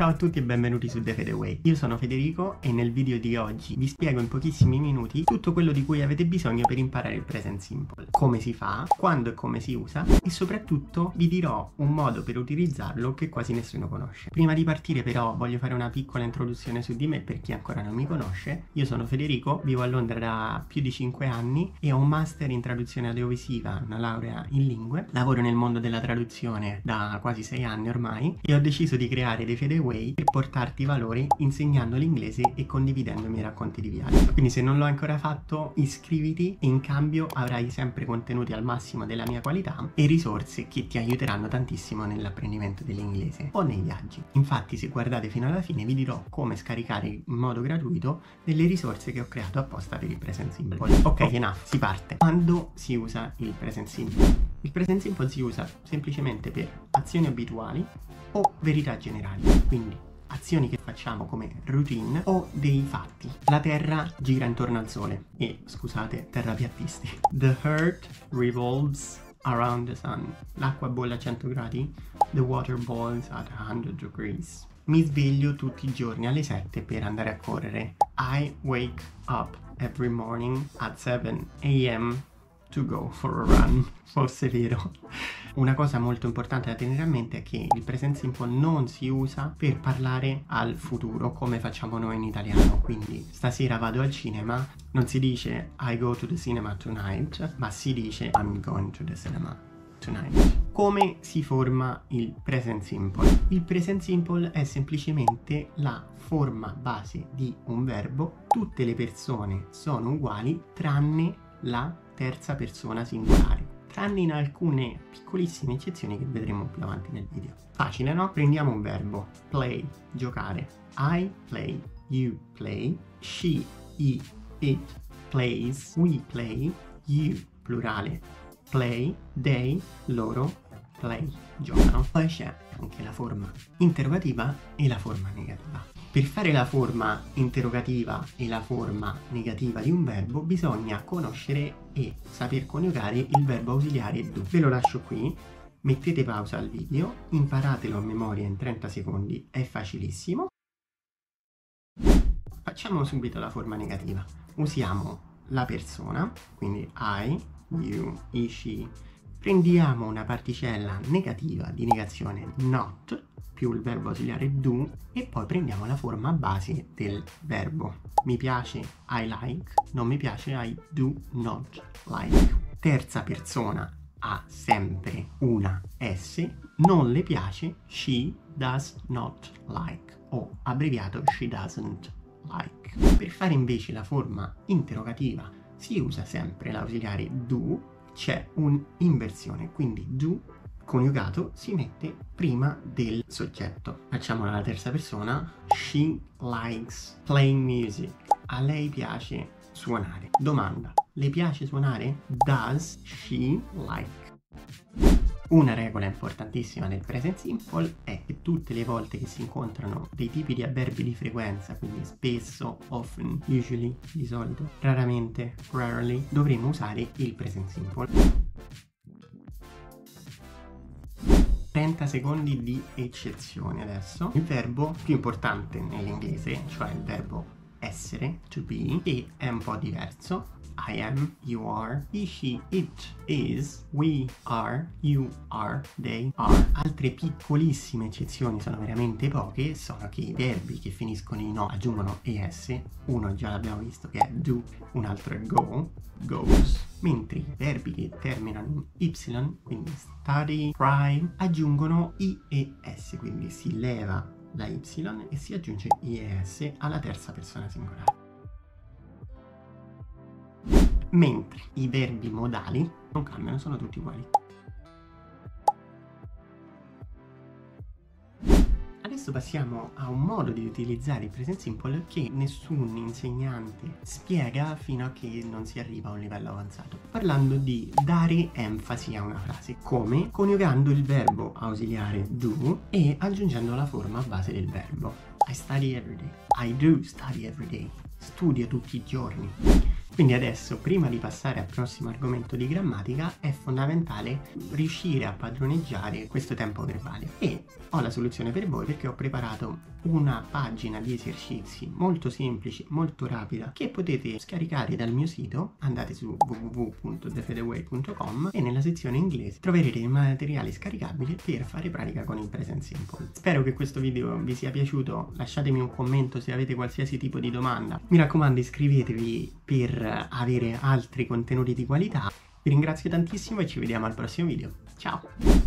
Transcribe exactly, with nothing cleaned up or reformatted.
Ciao a tutti e benvenuti su The Fedeway. Io sono Federico e nel video di oggi vi spiego in pochissimi minuti tutto quello di cui avete bisogno per imparare il present simple, come si fa, quando e come si usa, e soprattutto vi dirò un modo per utilizzarlo che quasi nessuno conosce. Prima di partire però voglio fare una piccola introduzione su di me per chi ancora non mi conosce. Io sono Federico, vivo a Londra da più di cinque anni e ho un master in traduzione audiovisiva, una laurea in lingue. Lavoro nel mondo della traduzione da quasi sei anni ormai e ho deciso di creare The Fedeway per portarti valore insegnando l'inglese e condividendo i miei racconti di viaggio. Quindi se non l'ho ancora fatto, iscriviti e in cambio avrai sempre contenuti al massimo della mia qualità e risorse che ti aiuteranno tantissimo nell'apprendimento dell'inglese o nei viaggi. Infatti se guardate fino alla fine vi dirò come scaricare in modo gratuito delle risorse che ho creato apposta per il present simple. Ok, enough, si parte. Quando si usa il present simple? Il present simple si usa semplicemente per azioni abituali o verità generali, quindi azioni che facciamo come routine o dei fatti. La terra gira intorno al sole e, scusate, terrapiattisti. The earth revolves around the sun. L'acqua bolle a cento gradi. The water boils at one hundred degrees. Mi sveglio tutti i giorni alle sette per andare a correre. I wake up every morning at seven a m to go for a run. Forse è vero. Una cosa molto importante da tenere a mente è che il present simple non si usa per parlare al futuro come facciamo noi in italiano. Quindi stasera vado al cinema, non si dice I go to the cinema tonight, ma si dice I'm going to the cinema tonight. Come si forma il present simple? Il present simple è semplicemente la forma base di un verbo. Tutte le persone sono uguali tranne la terza persona singolare, tranne in alcune piccolissime eccezioni che vedremo più avanti nel video. Facile, no? Prendiamo un verbo, play, giocare. I play, you play, she, he, it plays, we play, you, plurale, play, they, loro, play, giocano. Poi c'è anche la forma interrogativa e la forma negativa. Per fare la forma interrogativa e la forma negativa di un verbo bisogna conoscere e saper coniugare il verbo ausiliare do. Ve lo lascio qui, mettete pausa al video, imparatelo a memoria in trenta secondi, è facilissimo. Facciamo subito la forma negativa. Usiamo la persona, quindi I, you, he, she. Prendiamo una particella negativa di negazione not più il verbo ausiliare do e poi prendiamo la forma base del verbo. Mi piace I like, non mi piace I do not like. Terza persona ha sempre una S, non le piace she does not like o abbreviato she doesn't like. Per fare invece la forma interrogativa si usa sempre l'ausiliare do. C'è un'inversione, quindi do coniugato si mette prima del soggetto. Facciamola alla terza persona. She likes playing music. A lei piace suonare. Domanda: le piace suonare? Does she like? Una regola importantissima nel present simple è che tutte le volte che si incontrano dei tipi di avverbi di frequenza, quindi spesso, often, usually, di solito, raramente, rarely, dovremo usare il present simple. trenta secondi di eccezione adesso. Il verbo più importante nell'inglese, cioè il verbo essere, to be, che è un po' diverso. I am, you are, he, she, it, is, we are, you are, they are. Altre piccolissime eccezioni, sono veramente poche, sono che i verbi che finiscono in o aggiungono es, uno già l'abbiamo visto che è do, un altro è go, goes, mentre i verbi che terminano in y, quindi study, cry, aggiungono i e s, quindi si leva la y e si aggiunge i e s alla terza persona singolare. Mentre i verbi modali non cambiano, sono tutti uguali. Adesso passiamo a un modo di utilizzare il present simple che nessun insegnante spiega fino a che non si arriva a un livello avanzato, parlando di dare enfasi a una frase. Come? Coniugando il verbo ausiliare do e aggiungendo la forma base del verbo. I study every day. I do study every day. Studio tutti i giorni. Quindi adesso, prima di passare al prossimo argomento di grammatica, è fondamentale riuscire a padroneggiare questo tempo verbale. E ho la soluzione per voi, perché ho preparato una pagina di esercizi molto semplice, molto rapida, che potete scaricare dal mio sito. Andate su w w w punto the fedeway punto com e nella sezione inglese troverete il materiale scaricabile per fare pratica con il present simple. Spero che questo video vi sia piaciuto, lasciatemi un commento se avete qualsiasi tipo di domanda. Mi raccomando, iscrivetevi per avere altri contenuti di qualità. Vi ringrazio tantissimo e ci vediamo al prossimo video. Ciao!